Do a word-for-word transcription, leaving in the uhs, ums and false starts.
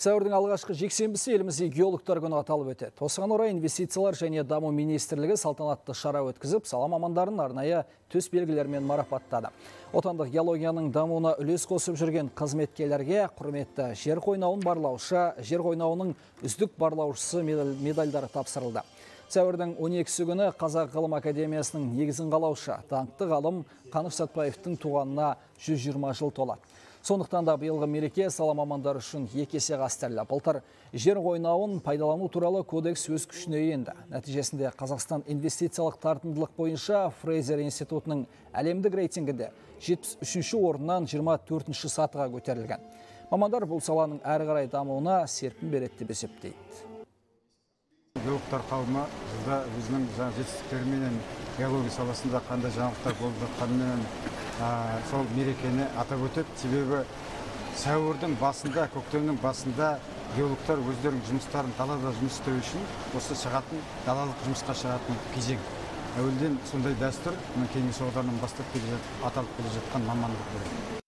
Сәуірдің алғашқы жексенбісі елімізде геологтар күні аталып өтеді. Осыған орай инвестициялар және даму министрлігі салтанатты шара өткізіп, сала мамандарын арнайы төс белгілермен марапаттады. Отандық геологияның дамуына үлес қосып жүрген қызметкерлерге құрметті жер қойнауын барлаушы, жер қойнауының үздік барлаушысы медальдары тапсырылды. Сәуірдің он екісі күні Қазақ ғылым академиясының негізін қалаушы даңқты ғалым Қаныш Сәтпаевтың туғанына жүз жиырма жыл толады. Сондықтан да биылғы мереке сала мамандары үшін екі есе қастерлі. Былтыр жер қойнауын пайдалану туралы кодекс өз күшіне енді. Нәтижесінде Қазақстан инвестициялық тартымдылық бойынша Фрейзер Институтының әлемдік рейтингінде жетпіс үшінші орыннан жиырма төртінші сатыға көтерілген. Мамандар бұл саланың әрі қарай дамуына серпін береді деп есептейді. Геологтар қауымы жылда өзінің жетістіктерімен геология саласында қандай жаңалықтар болып жатқанымен сол мерекені атап өтіп, себебі сәуірдің басында, көктемнің басында геологтар өздерінің жұмыстарын далада жұмыс істеу үшін осы шығатын далалық жұмысқа шығатын кезең. Әуелден сондай дәстүр, кейін соғдарынан бастап аталып келе жатқан мамандық.